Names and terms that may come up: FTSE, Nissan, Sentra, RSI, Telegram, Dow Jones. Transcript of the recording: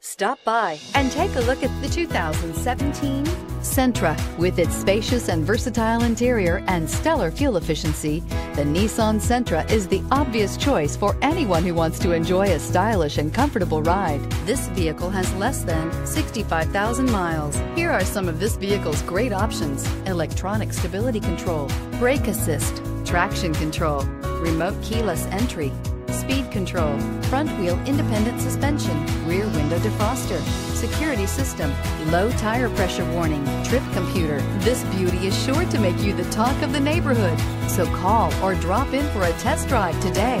Stop by and take a look at the 2017 Sentra. With its spacious and versatile interior and stellar fuel efficiency, the Nissan Sentra is the obvious choice for anyone who wants to enjoy a stylish and comfortable ride. This vehicle has less than 65,000 miles. Here are some of this vehicle's great options: electronic stability control, brake assist, traction control, remote keyless entry, speed control, front wheel independent suspension, rear window defroster, security system, low tire pressure warning, trip computer. This beauty is sure to make you the talk of the neighborhood, so call or drop in for a test drive today.